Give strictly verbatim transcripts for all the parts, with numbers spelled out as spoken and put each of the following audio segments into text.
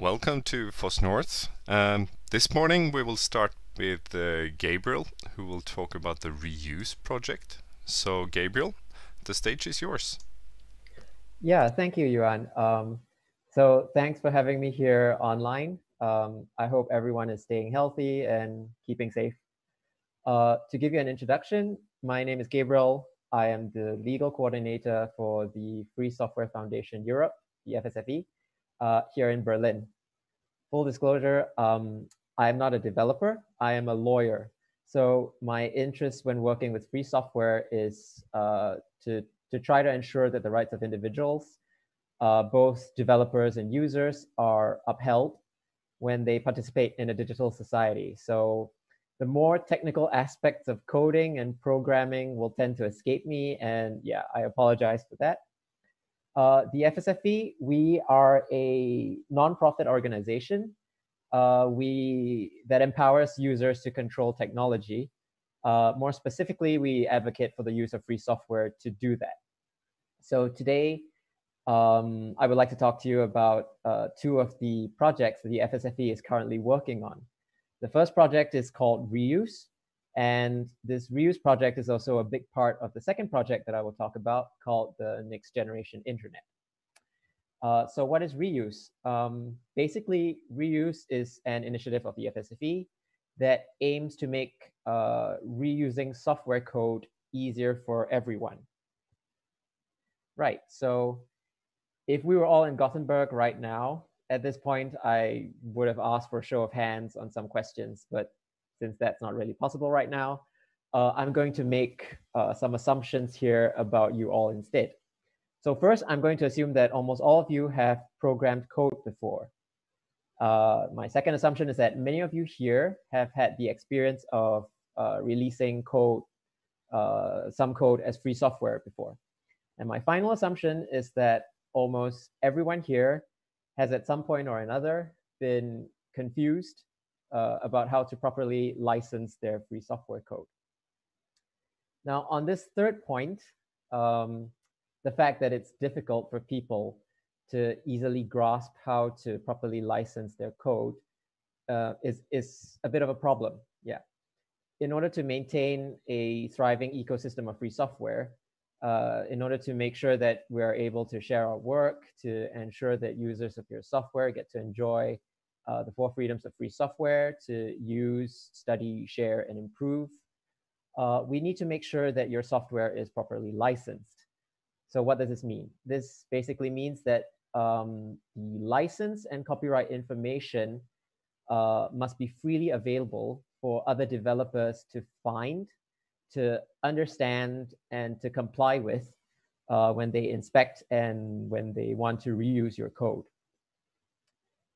Welcome to Foss North. Um, this morning we will start with uh, Gabriel, who will talk about the Reuse project. So Gabriel, the stage is yours. Yeah, thank you, Yuan. Um, so thanks for having me here online. Um, I hope everyone is staying healthy and keeping safe. Uh, to give you an introduction, my name is Gabriel. I am the legal coordinator for the Free Software Foundation Europe, the F S F E. Uh, here in Berlin. Full disclosure, um, I am not a developer, I am a lawyer. So my interest when working with free software is uh, to, to try to ensure that the rights of individuals, uh, both developers and users, are upheld when they participate in a digital society. So the more technical aspects of coding and programming will tend to escape me, and yeah, I apologize for that. Uh, the F S F E, we are a nonprofit organization uh, we, that empowers users to control technology. Uh, more specifically, we advocate for the use of free software to do that. So today, um, I would like to talk to you about uh, two of the projects that the F S F E is currently working on. The first project is called Reuse, and this Reuse project is also a big part of the second project that I will talk about, called the Next Generation Internet. Uh, so what is Reuse? Um, basically, Reuse is an initiative of the F S F E that aims to make uh, reusing software code easier for everyone. Right, so if we were all in Gothenburg right now, at this point, I would have asked for a show of hands on some questions, but since that's not really possible right now, uh, I'm going to make uh, some assumptions here about you all instead. So first, I'm going to assume that almost all of you have programmed code before. Uh, my second assumption is that many of you here have had the experience of uh, releasing code, uh, some code as free software before. And my final assumption is that almost everyone here has at some point or another been confused Uh, about how to properly license their free software code. Now, on this third point, um, the fact that it's difficult for people to easily grasp how to properly license their code uh, is, is a bit of a problem, yeah. In order to maintain a thriving ecosystem of free software, uh, in order to make sure that we're able to share our work, to ensure that users of your software get to enjoy Uh, the four freedoms of free software, to use, study, share, and improve. Uh, we need to make sure that your software is properly licensed. So what does this mean? This basically means that um, the license and copyright information uh, must be freely available for other developers to find, to understand, and to comply with uh, when they inspect and when they want to reuse your code.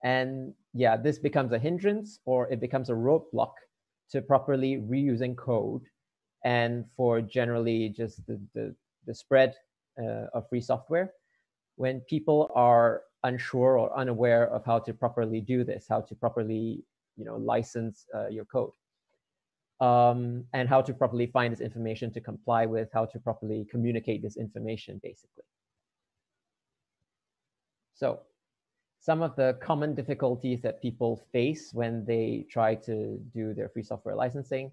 And yeah, this becomes a hindrance, or it becomes a roadblock to properly reusing code and for generally just the, the, the spread uh, of free software when people are unsure or unaware of how to properly do this, how to properly you know, license uh, your code, um, and how to properly find this information to comply with, how to properly communicate this information, basically. So some of the common difficulties that people face when they try to do their free software licensing.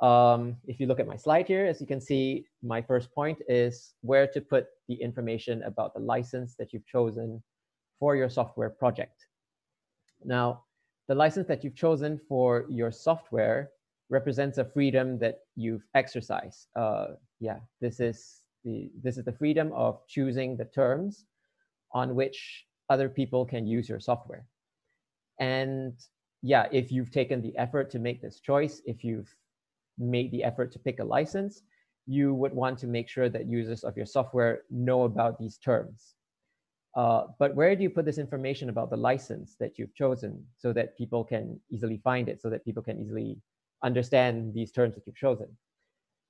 Um, if you look at my slide here, as you can see, my first point is where to put the information about the license that you've chosen for your software project. Now, the license that you've chosen for your software represents a freedom that you've exercised. Uh, yeah, this is the, this is the freedom of choosing the terms on which other people can use your software. And yeah, if you've taken the effort to make this choice, if you've made the effort to pick a license, you would want to make sure that users of your software know about these terms. Uh, but where do you put this information about the license that you've chosen so that people can easily find it, so that people can easily understand these terms that you've chosen?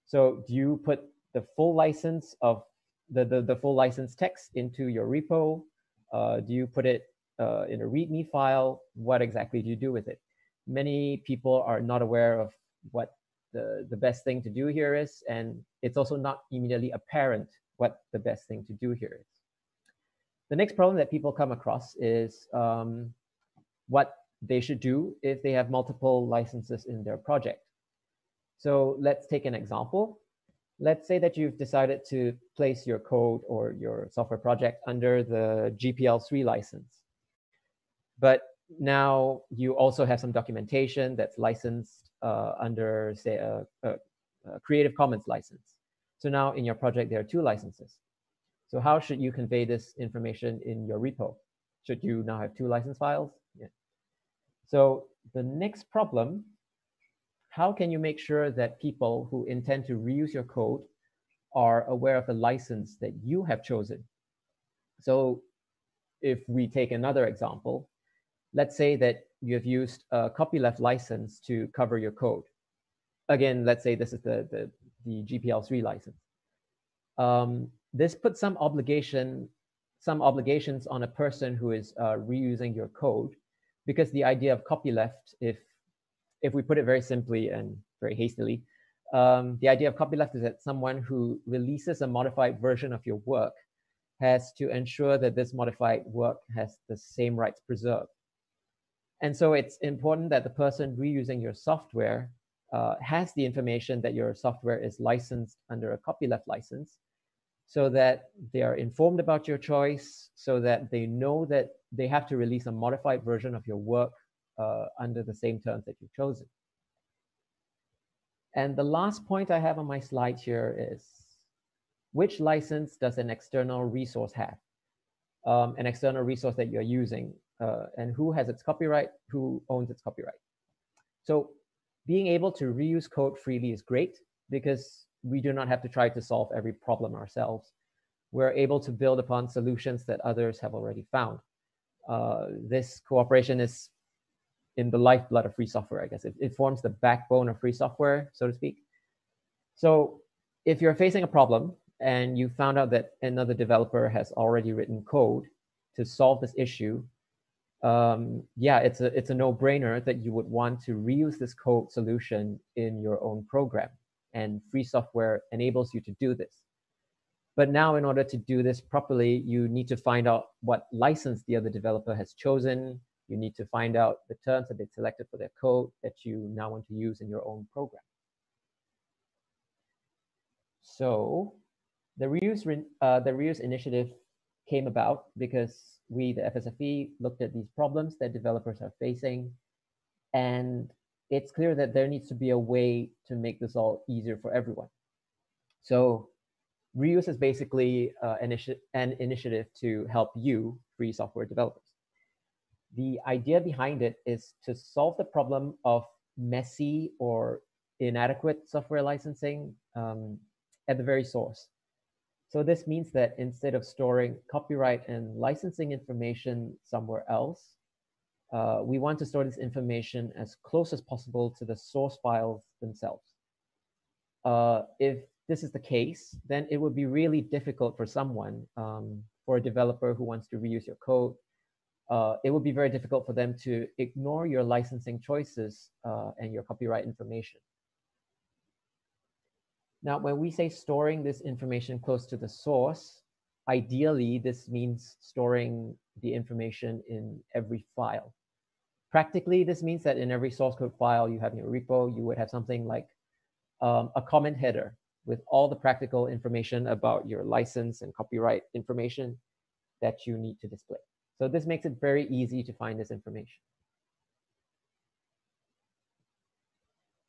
So do you put the full license of the, the, the full license text into your repo? Uh, do you put it uh, in a README file? What exactly do you do with it? Many people are not aware of what the, the best thing to do here is, and it's also not immediately apparent what the best thing to do here is. The next problem that people come across is um, what they should do if they have multiple licenses in their project. So let's take an example. Let's say that you've decided to place your code or your software project under the G P L three license. But now you also have some documentation that's licensed uh, under, say, a, a, a Creative Commons license. So now in your project, there are two licenses. So how should you convey this information in your repo? Should you now have two license files? Yeah. So the next problem, how can you make sure that people who intend to reuse your code are aware of the license that you have chosen? So if we take another example, let's say that you have used a copyleft license to cover your code. Again, let's say this is the, the, the G P L three license. Um, this puts some obligation, some obligations on a person who is uh, reusing your code, because the idea of copyleft, if If we put it very simply and very hastily, um, the idea of copyleft is that someone who releases a modified version of your work has to ensure that this modified work has the same rights preserved. And so it's important that the person reusing your software uh, has the information that your software is licensed under a copyleft license, so that they are informed about your choice, so that they know that they have to release a modified version of your work Uh, under the same terms that you've chosen. And the last point I have on my slide here is, which license does an external resource have? Um, an external resource that you're using, uh, and who has its copyright, who owns its copyright. So being able to reuse code freely is great, because we do not have to try to solve every problem ourselves. We're able to build upon solutions that others have already found. Uh, this cooperation is in the lifeblood of free software, I guess. It, it forms the backbone of free software, so to speak. So if you're facing a problem and you found out that another developer has already written code to solve this issue, um, yeah, it's a, it's a no-brainer that you would want to reuse this code solution in your own program. And free software enables you to do this. But now in order to do this properly, you need to find out what license the other developer has chosen. You need to find out the terms that they selected for their code that you now want to use in your own program. So the reuse, uh, the reuse initiative came about because we, the F S F E, looked at these problems that developers are facing. And it's clear that there needs to be a way to make this all easier for everyone. So reuse is basically uh, an, an initiative to help you, free software developers. The idea behind it is to solve the problem of messy or inadequate software licensing um, at the very source. So this means that instead of storing copyright and licensing information somewhere else, uh, we want to store this information as close as possible to the source files themselves. Uh, if this is the case, then it would be really difficult for someone, um, for a developer who wants to reuse your code, Uh, it would be very difficult for them to ignore your licensing choices uh, and your copyright information. Now, when we say storing this information close to the source, ideally, this means storing the information in every file. Practically, this means that in every source code file you have in your repo, you would have something like um, a common header with all the practical information about your license and copyright information that you need to display. So this makes it very easy to find this information.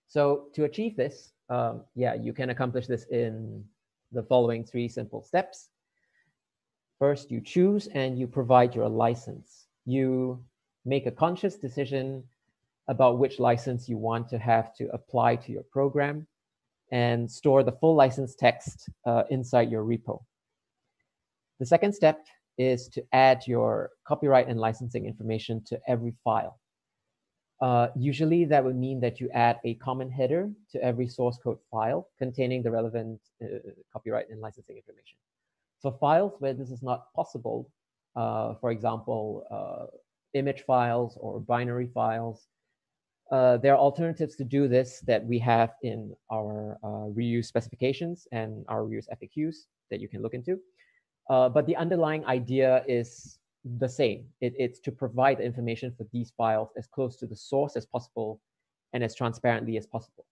So to achieve this, um, yeah, you can accomplish this in the following three simple steps. First, you choose and you provide your license. You make a conscious decision about which license you want to have to apply to your program and store the full license text uh, inside your repo. The second step is to add your copyright and licensing information to every file. Uh, usually that would mean that you add a common header to every source code file containing the relevant uh, copyright and licensing information. For files where this is not possible, uh, for example, uh, image files or binary files, uh, there are alternatives to do this that we have in our uh, reuse specifications and our reuse F A Qs that you can look into. Uh, but the underlying idea is the same. It, it's to provide the information for these files as close to the source as possible and as transparently as possible.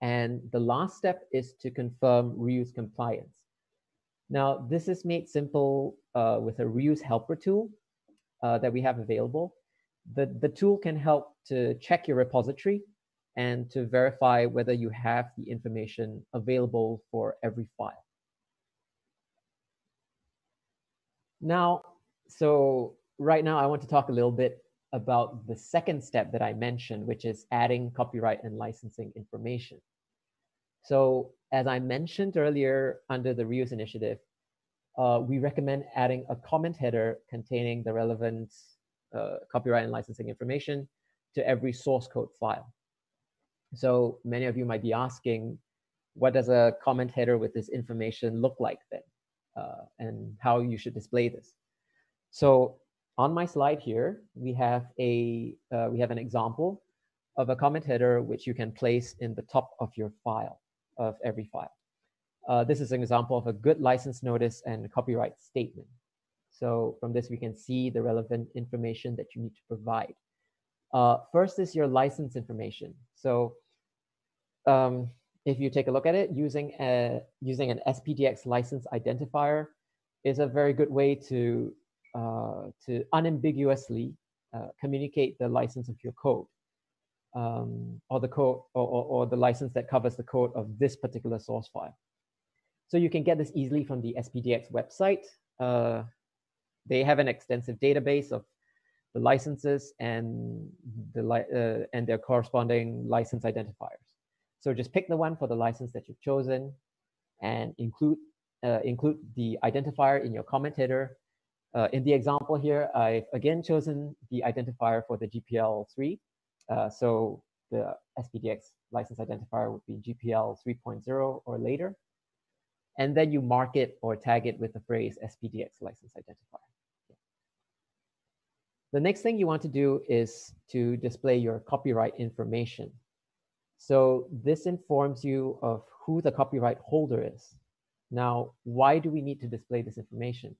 And the last step is to confirm reuse compliance. Now, this is made simple uh, with a reuse helper tool uh, that we have available. The, the tool can help to check your repository and to verify whether you have the information available for every file. Now, so right now I want to talk a little bit about the second step that I mentioned, which is adding copyright and licensing information. So as I mentioned earlier under the reuse initiative, uh, we recommend adding a comment header containing the relevant uh, copyright and licensing information to every source code file. So many of you might be asking, what does a comment header with this information look like then? Uh, and how you should display this. So on my slide here, we have, a, uh, we have an example of a comment header which you can place in the top of your file. Of every file. Uh, this is an example of a good license notice and copyright statement. So from this, we can see the relevant information that you need to provide. Uh, first is your license information. So um, if you take a look at it, using, a, using an S P D X license identifier is a very good way to, uh, to unambiguously uh, communicate the license of your code. Um, or the code or, or, or the license that covers the code of this particular source file. So you can get this easily from the S P D X website. Uh, they have an extensive database of the licenses and the li uh, and their corresponding license identifiers. So just pick the one for the license that you've chosen, and include uh, include the identifier in your comment header. Uh, in the example here, I've again chosen the identifier for the G P L three. Uh, so the S P D X license identifier would be G P L three point zero or later. And then you mark it or tag it with the phrase S P D X license identifier. Okay. The next thing you want to do is to display your copyright information. So this informs you of who the copyright holder is. Now, why do we need to display this information?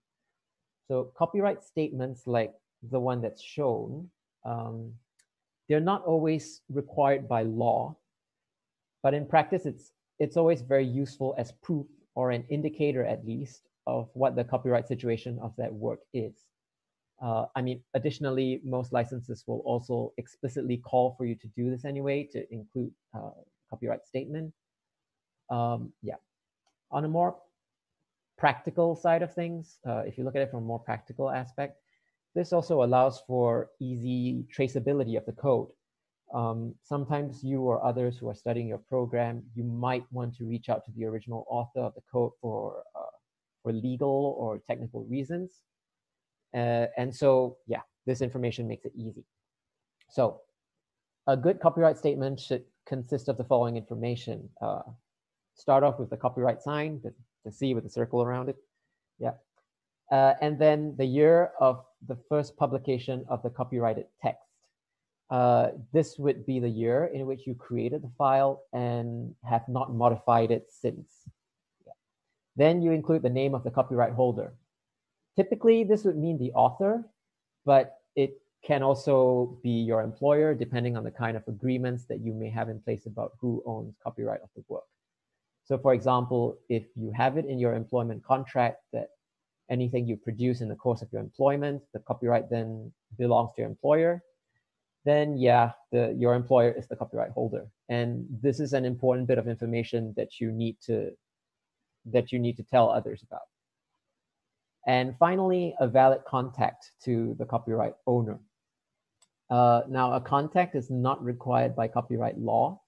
So copyright statements like the one that's shown, um, they're not always required by law, but in practice, it's, it's always very useful as proof or an indicator, at least, of what the copyright situation of that work is. Uh, I mean, additionally, most licenses will also explicitly call for you to do this anyway, to include a uh, copyright statement. Um, yeah. On a more practical side of things, uh, if you look at it from a more practical aspect, this also allows for easy traceability of the code. Um, sometimes you or others who are studying your program, you might want to reach out to the original author of the code for, uh, for legal or technical reasons. Uh, and so, yeah, this information makes it easy. So a good copyright statement should consist of the following information. Uh, start off with the copyright sign, the, the C with the circle around it. Yeah. Uh, and then the year of the first publication of the copyrighted text. Uh, this would be the year in which you created the file and have not modified it since. Yeah. Then you include the name of the copyright holder. Typically, this would mean the author, but it can also be your employer, depending on the kind of agreements that you may have in place about who owns copyright of the work. So for example, if you have it in your employment contract that anything you produce in the course of your employment, the copyright then belongs to your employer, then yeah, the, your employer is the copyright holder. And this is an important bit of information that you need to, that you need to tell others about. And finally, a valid contact to the copyright owner. Uh, now, a contact is not required by copyright law,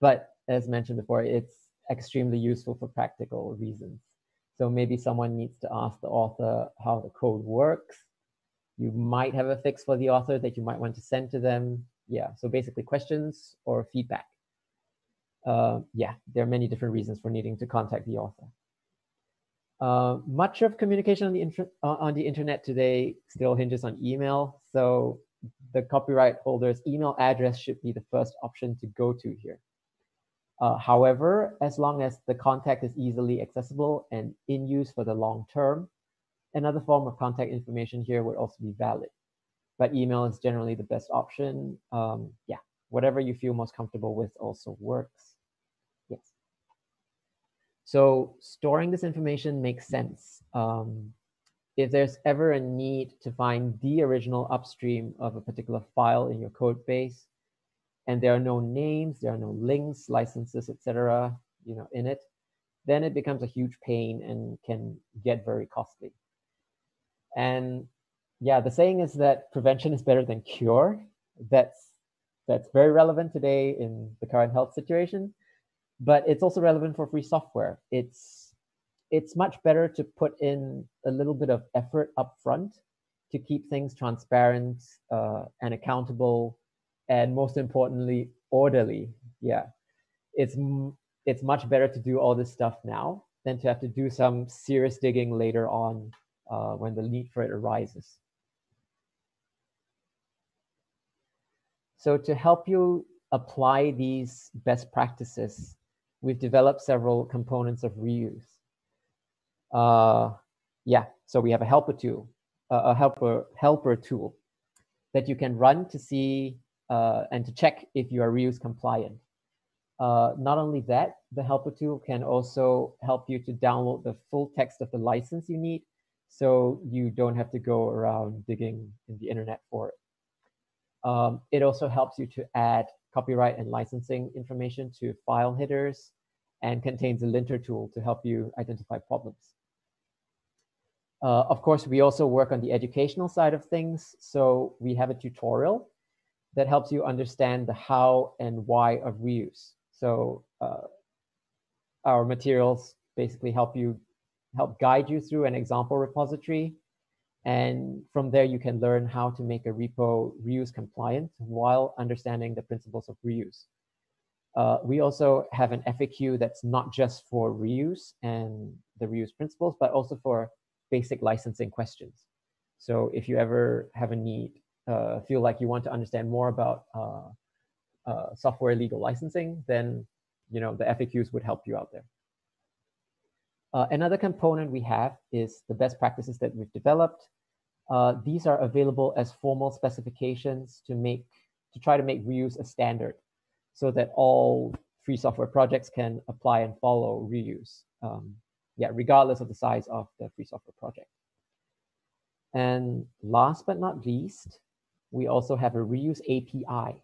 but as mentioned before, it's extremely useful for practical reasons. So maybe someone needs to ask the author how the code works. You might have a fix for the author that you might want to send to them. Yeah, so basically questions or feedback. Uh, yeah, there are many different reasons for needing to contact the author. Uh, much of communication on the, inter uh, on the internet today still hinges on email. So the copyright holder's email address should be the first option to go to here. Uh, however, as long as the contact is easily accessible and in use for the long term, Another form of contact information here would also be valid, but email is generally the best option. Um, yeah, whatever you feel most comfortable with also works. Yes. So storing this information makes sense. Um, if there's ever a need to find the original upstream of a particular file in your code base, and there are no names, there are no links, licenses, et cetera, you know, in it, then it becomes a huge pain and can get very costly. And yeah, the saying is that prevention is better than cure. That's that's very relevant today in the current health situation, but it's also relevant for free software. It's it's much better to put in a little bit of effort upfront to keep things transparent uh, and accountable, and most importantly, orderly. Yeah, it's it's much better to do all this stuff now than to have to do some serious digging later on uh, when the need for it arises. So to help you apply these best practices, we've developed several components of reuse. Uh, yeah, so we have a helper tool, uh, a helper helper tool that you can run to see uh, and to check if you are reuse compliant. Uh, not only that, the helper tool can also help you to download the full text of the license you need, so you don't have to go around digging in the internet for it. Um, it also helps you to add copyright and licensing information to file headers, and contains a linter tool to help you identify problems. Uh, of course, we also work on the educational side of things. So we have a tutorial that helps you understand the how and why of reuse. So uh, our materials basically help you, help guide you through an example repository. And from there, you can learn how to make a repo reuse compliant while understanding the principles of reuse. Uh, we also have an F A Q that's not just for reuse and the reuse principles, but also for basic licensing questions. So if you ever have a need, uh, feel like you want to understand more about uh, uh, software legal licensing, then you know the F A Qs would help you out there. Uh, another component we have is the best practices that we've developed. Uh, these are available as formal specifications to make to try to make reuse a standard, so that all free software projects can apply and follow reuse, um, yeah, regardless of the size of the free software project. And last but not least, we also have a reuse A P I.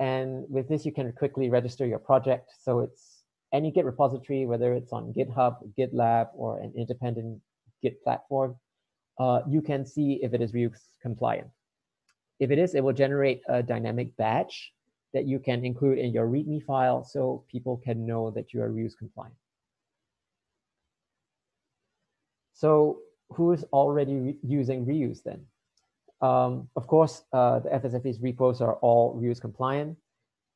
And with this, you can quickly register your project. So it's any Git repository, whether it's on GitHub, GitLab, or an independent Git platform, uh, you can see if it is reuse compliant. If it is, it will generate a dynamic badge that you can include in your README file so people can know that you are reuse compliant. So who's already re using reuse then? Um, of course, uh, the F S F E's repos are all reuse compliant,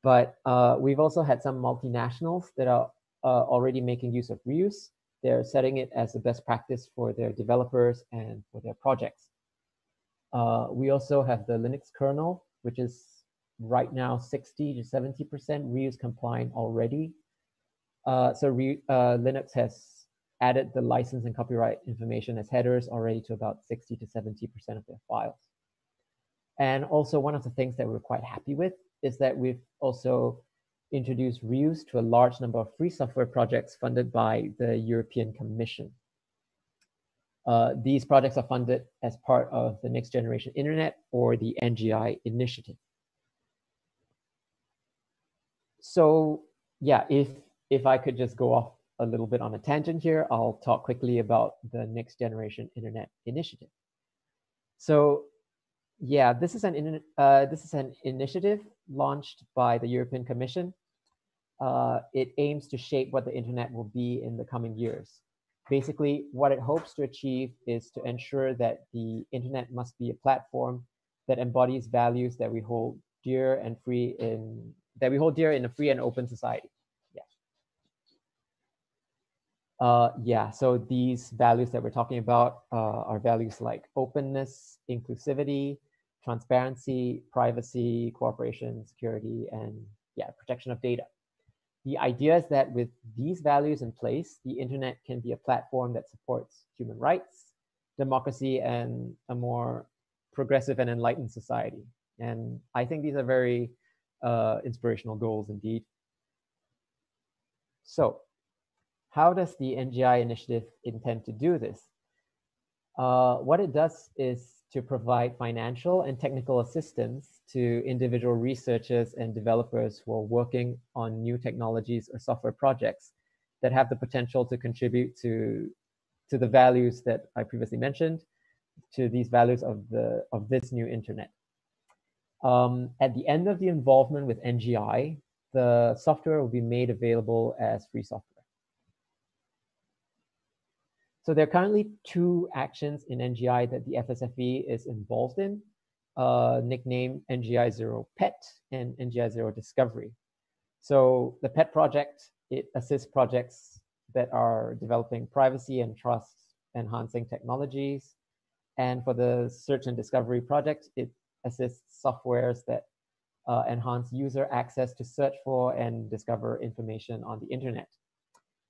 but uh, we've also had some multinationals that are uh, already making use of reuse. They're setting it as the best practice for their developers and for their projects. Uh, we also have the Linux kernel, which is right now sixty to seventy percent reuse compliant already. Uh, so re, uh, Linux has added the license and copyright information as headers already to about sixty to seventy percent of their files. And also one of the things that we're quite happy with is that we've also introduced reuse to a large number of free software projects funded by the European Commission. Uh, these projects are funded as part of the Next Generation Internet or the N G I initiative. So yeah, if if I could just go off a little bit on a tangent here, I'll talk quickly about the Next Generation Internet initiative. So yeah, this is an uh, this is an initiative launched by the European Commission. Uh, it aims to shape what the internet will be in the coming years. Basically, what it hopes to achieve is to ensure that the internet must be a platform that embodies values that we hold dear and free in. that we hold dear in a free and open society. Yeah. Uh, yeah, so these values that we're talking about uh, are values like openness, inclusivity, transparency, privacy, cooperation, security, and yeah, protection of data. The idea is that with these values in place, the internet can be a platform that supports human rights, democracy and a more progressive and enlightened society. And I think these are very uh, inspirational goals indeed. So how does the N G I initiative intend to do this? Uh, what it does is to provide financial and technical assistance to individual researchers and developers who are working on new technologies or software projects that have the potential to contribute to, to the values that I previously mentioned, to these values of, the, of this new internet. Um, at the end of the involvement with N G I, the software will be made available as free software. So there are currently two actions in N G I that the F S F E is involved in, uh, nicknamed N G I Zero P E T and N G I Zero Discovery. So the P E T project, it assists projects that are developing privacy and trust enhancing technologies. And for the search and discovery project, it assists softwares that uh, enhance user access to search for and discover information on the internet.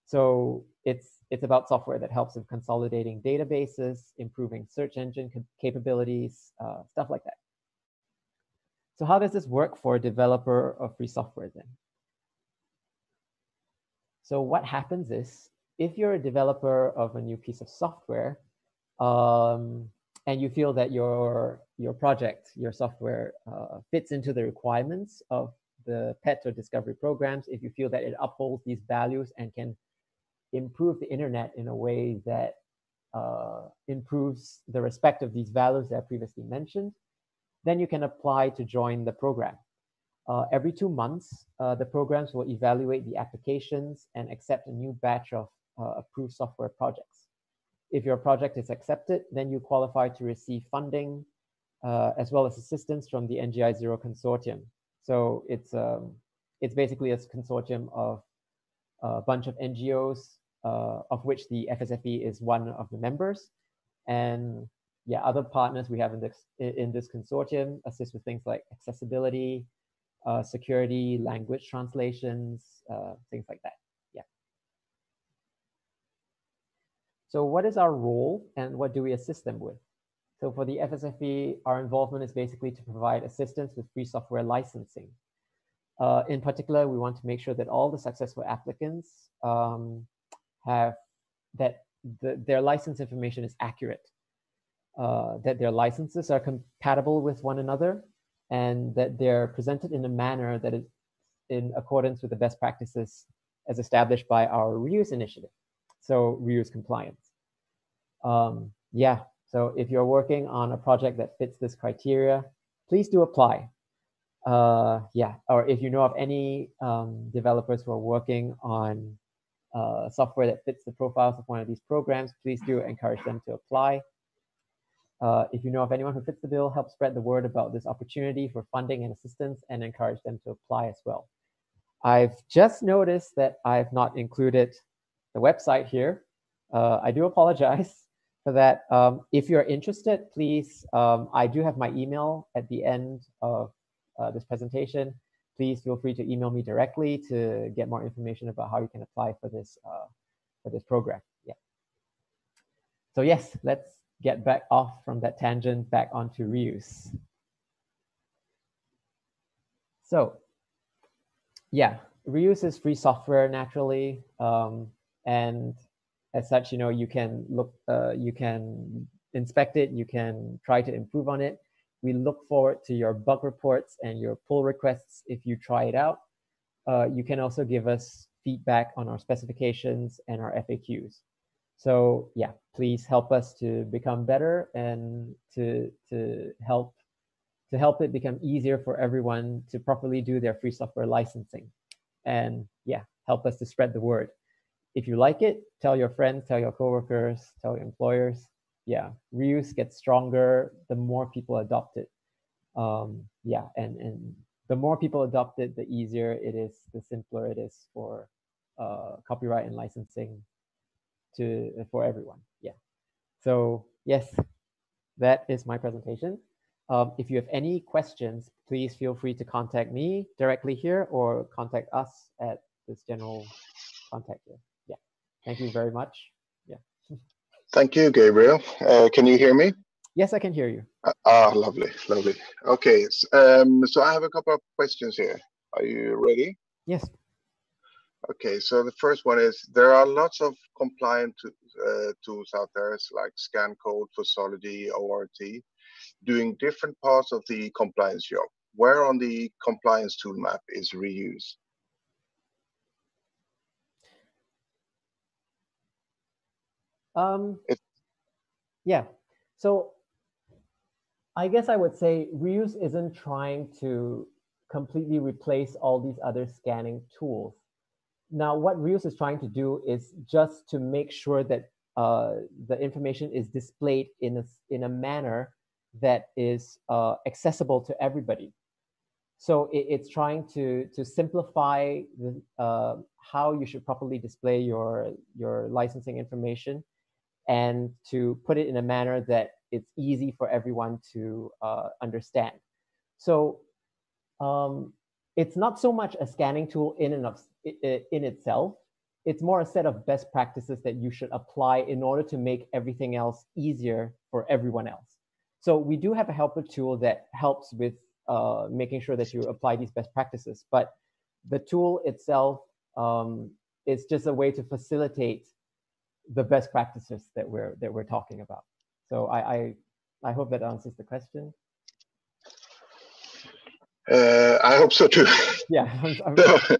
So it's, it's about software that helps in consolidating databases, improving search engine capabilities, uh, stuff like that. So how does this work for a developer of free software then? So what happens is, if you're a developer of a new piece of software, um, and you feel that your, your project, your software uh, fits into the requirements of the P E T or discovery programs, if you feel that it upholds these values and can improve the internet in a way that uh, improves the respect of these values that I previously mentioned, then you can apply to join the program. Uh, every two months, uh, the programs will evaluate the applications and accept a new batch of uh, approved software projects. If your project is accepted, then you qualify to receive funding uh, as well as assistance from the N G I Zero Consortium. So it's, um, it's basically a consortium of a bunch of N G Os, Uh, of which the F S F E is one of the members. And yeah, other partners we have in this, in this consortium assist with things like accessibility, uh, security, language translations, uh, things like that, yeah. So what is our role and what do we assist them with? So for the F S F E, our involvement is basically to provide assistance with free software licensing. Uh, in particular, we want to make sure that all the successful applicants um, have that the, their license information is accurate, uh, that their licenses are compatible with one another, and that they're presented in a manner that is in accordance with the best practices as established by our reuse initiative. So reuse compliance. Um, yeah, so if you're working on a project that fits this criteria, please do apply. Uh, yeah, or if you know of any um, developers who are working on Uh, software that fits the profiles of one of these programs, please do encourage them to apply. Uh, if you know of anyone who fits the bill, help spread the word about this opportunity for funding and assistance and encourage them to apply as well. I've just noticed that I've not included the website here. Uh, I do apologize for that. Um, if you're interested, please, um, I do have my email at the end of uh, this presentation. Please feel free to email me directly to get more information about how you can apply for this uh, for this program. Yeah. So yes, let's get back off from that tangent back onto reuse. So yeah, reuse is free software naturally, um, and as such, you know, you can look, uh, you can inspect it, you can try to improve on it. We look forward to your bug reports and your pull requests if you try it out. Uh, you can also give us feedback on our specifications and our F A Qs. So yeah, please help us to become better and to, to, help, to help it become easier for everyone to properly do their free software licensing. And yeah, help us to spread the word. If you like it, tell your friends, tell your coworkers, tell your employers. Yeah, reuse gets stronger the more people adopt it. Um, yeah, and, and the more people adopt it, the easier it is, the simpler it is for uh, copyright and licensing to for everyone. Yeah, so yes, that is my presentation. Um, if you have any questions, please feel free to contact me directly here or contact us at this general contact here. Yeah, thank you very much. Yeah. Thank you, Gabriel. Uh, can you hear me? Yes, I can hear you. Ah, uh, oh, lovely, lovely. Okay, um, so I have a couple of questions here. Are you ready? Yes. Okay, so the first one is, there are lots of compliant uh, tools out there, like ScanCode, Fossology, O R T, doing different parts of the compliance job. Where on the compliance tool map is Reuse? Um, yeah, so I guess I would say Reuse isn't trying to completely replace all these other scanning tools. Now, what Reuse is trying to do is just to make sure that uh, the information is displayed in a, in a manner that is uh, accessible to everybody. So it, it's trying to, to simplify the, uh, how you should properly display your, your licensing information, and to put it in a manner that it's easy for everyone to uh, understand. So um, it's not so much a scanning tool in and of in itself. It's more a set of best practices that you should apply in order to make everything else easier for everyone else. So we do have a helper tool that helps with uh, making sure that you apply these best practices, but the tool itself um, is just a way to facilitate the best practices that we're that we're talking about. So I I, I hope that answers the question. Uh, I hope so too. Yeah. I'm, I'm so,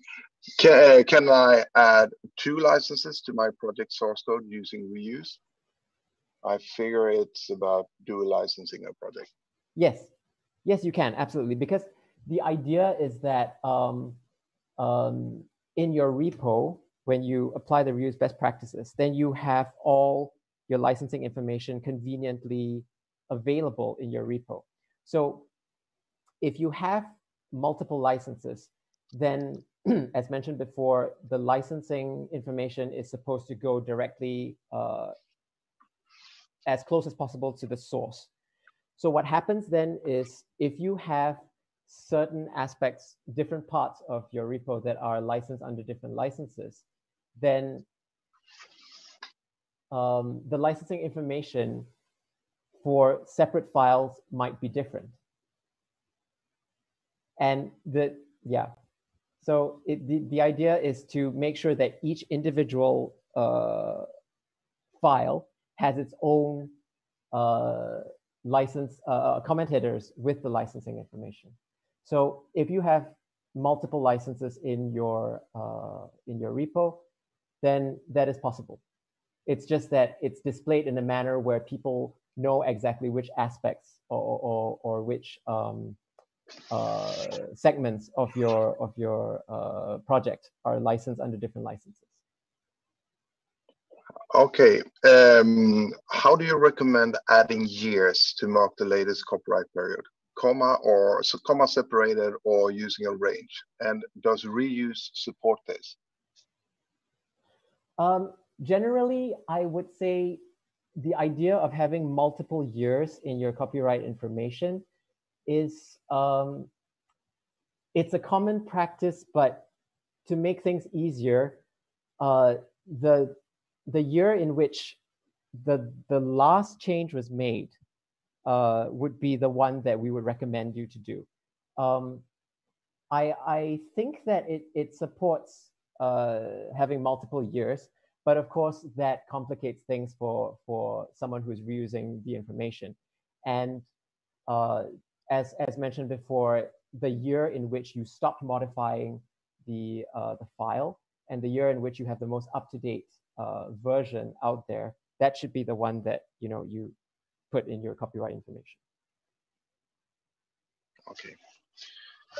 can, can I add two licenses to my project source code using Reuse? I figure it's about dual licensing a project. Yes, yes, you can absolutely, because the idea is that um, um, in your repo, when you apply the Reuse best practices, then you have all your licensing information conveniently available in your repo. So if you have multiple licenses, then as mentioned before, the licensing information is supposed to go directly uh, as close as possible to the source. So what happens then is, if you have certain aspects, different parts of your repo that are licensed under different licenses, then um, the licensing information for separate files might be different. And the, yeah, so it, the, the idea is to make sure that each individual uh, file has its own uh, license, uh, comment headers with the licensing information. So if you have multiple licenses in your, uh, in your repo, then that is possible. It's just that it's displayed in a manner where people know exactly which aspects or, or, or which um, uh, segments of your, of your uh, project are licensed under different licenses. Okay, um, how do you recommend adding years to mark the latest copyright period? Comma or so comma separated or using a range? And does Reuse support this? Um, generally, I would say the idea of having multiple years in your copyright information is um, it's a common practice, but to make things easier, uh, the the year in which the the last change was made uh, would be the one that we would recommend you to do. Um, I I think that it it supports uh, having multiple years, but of course that complicates things for for someone who's reusing the information. And uh, as as mentioned before, the year in which you stopped modifying the uh, the file and the year in which you have the most up to date Uh, version out there, that should be the one that you know you put in your copyright information. Okay,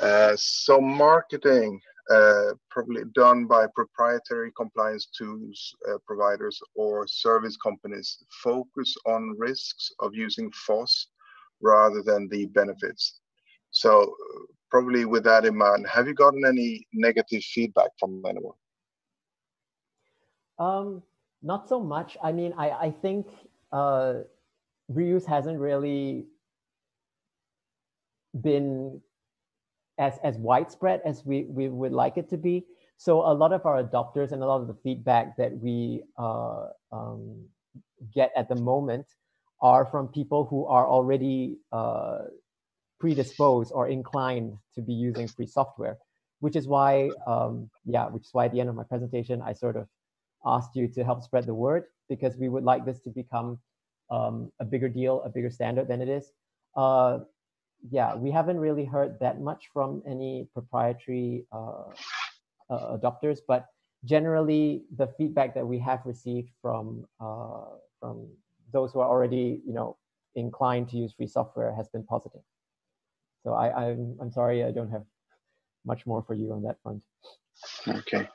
uh, so marketing uh, probably done by proprietary compliance tools uh, providers or service companies focus on risks of using F O S rather than the benefits. So probably with that in mind, have you gotten any negative feedback from anyone? Um, not so much. I mean, I, I think uh, Reuse hasn't really been as, as widespread as we, we would like it to be. So a lot of our adopters and a lot of the feedback that we uh, um, get at the moment are from people who are already uh, predisposed or inclined to be using free software, which is why, um, yeah, which is why at the end of my presentation, I sort of asked you to help spread the word, because we would like this to become um, a bigger deal, a bigger standard than it is. Uh, yeah, we haven't really heard that much from any proprietary uh, uh, adopters, but generally the feedback that we have received from uh, from those who are already, you know, inclined to use free software has been positive. So I, I'm, I'm sorry, I don't have much more for you on that front. Okay.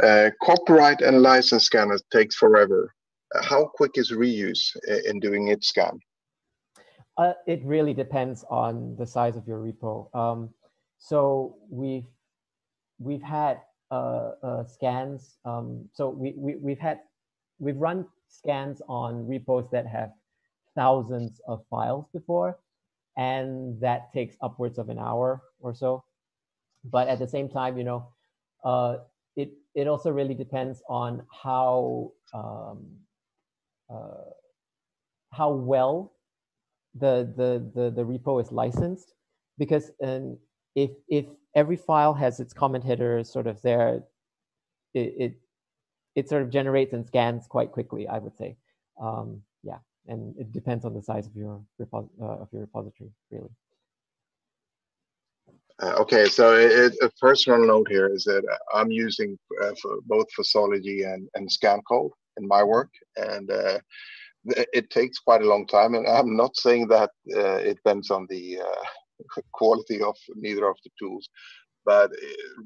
Uh, copyright and license scanners takes forever. Uh, how quick is Reuse in doing its scan? Uh, it really depends on the size of your repo. Um, so we've we've had uh, uh, scans. Um, so we, we we've had we've run scans on repos that have thousands of files before, and that takes upwards of an hour or so. But at the same time, you know, uh, it it also really depends on how um, uh, how well the, the the the repo is licensed, because um, if if every file has its comment header sort of there, it it, it sort of generates and scans quite quickly, I would say. Um, yeah, and it depends on the size of your repo uh, of your repository, really. Uh, okay, so it, it, a personal note here is that I'm using uh, for both Fossology and, and ScanCode in my work, and uh, it takes quite a long time. And I'm not saying that uh, it depends on the uh, quality of neither of the tools, but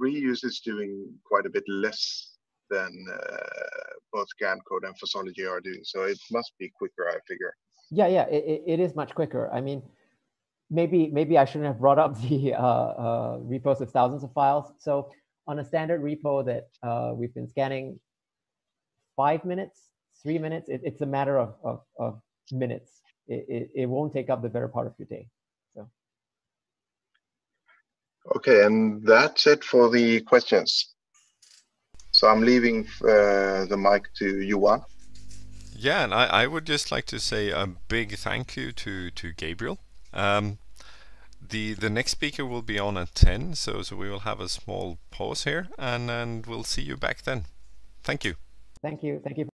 Reuse is doing quite a bit less than uh, both ScanCode and Fossology are doing. So it must be quicker, I figure. Yeah, yeah, it, it is much quicker. I mean, Maybe maybe I shouldn't have brought up the uh, uh, repos of thousands of files. So on a standard repo that uh, we've been scanning, five minutes, three minutes, it, it's a matter of, of, of minutes. It, it, it won't take up the better part of your day. So. Okay, and that's it for the questions. So I'm leaving uh, the mic to Yuan. Yeah, and I, I would just like to say a big thank you to, to Gabriel. Um, the the next speaker will be on at ten, so so we will have a small pause here, and and we'll see you back then. Thank you. Thank you. Thank you.